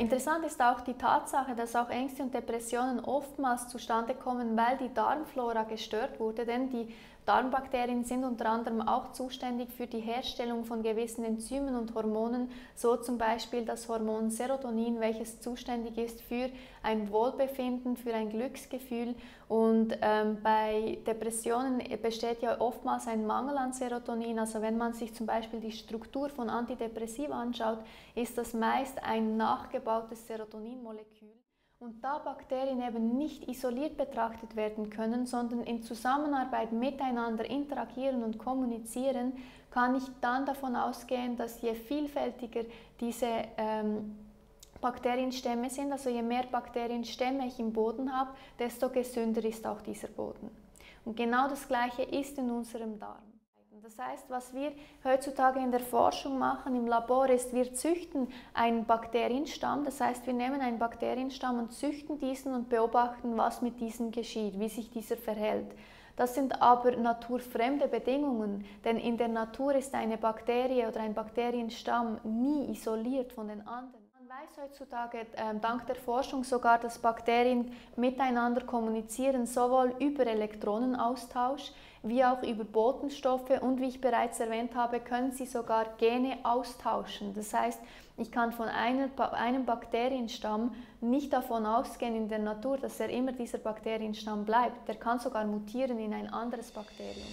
Interessant ist auch die Tatsache, dass auch Ängste und Depressionen oftmals zustande kommen, weil die Darmflora gestört wurde, denn die Darmbakterien sind unter anderem auch zuständig für die Herstellung von gewissen Enzymen und Hormonen, so zum Beispiel das Hormon Serotonin, welches zuständig ist für ein Wohlbefinden, für ein Glücksgefühl. Und bei Depressionen besteht ja oftmals ein Mangel an Serotonin. Also wenn man sich zum Beispiel die Struktur von Antidepressiva anschaut, ist das meist ein nachgebautes Serotoninmolekül. Und da Bakterien eben nicht isoliert betrachtet werden können, sondern in Zusammenarbeit miteinander interagieren und kommunizieren, kann ich dann davon ausgehen, dass je vielfältiger diese Bakterienstämme sind, also je mehr Bakterienstämme ich im Boden habe, desto gesünder ist auch dieser Boden. Und genau das Gleiche ist in unserem Darm. Das heißt, was wir heutzutage in der Forschung machen, im Labor, ist, wir züchten einen Bakterienstamm. Das heißt, wir nehmen einen Bakterienstamm und züchten diesen und beobachten, was mit diesem geschieht, wie sich dieser verhält. Das sind aber naturfremde Bedingungen, denn in der Natur ist eine Bakterie oder ein Bakterienstamm nie isoliert von den anderen. Man weiß heutzutage dank der Forschung sogar, dass Bakterien miteinander kommunizieren, sowohl über Elektronenaustausch wie auch über Botenstoffe, und wie ich bereits erwähnt habe, können sie sogar Gene austauschen. Das heißt, ich kann von einem Bakterienstamm nicht davon ausgehen in der Natur, dass er immer dieser Bakterienstamm bleibt. Der kann sogar mutieren in ein anderes Bakterium.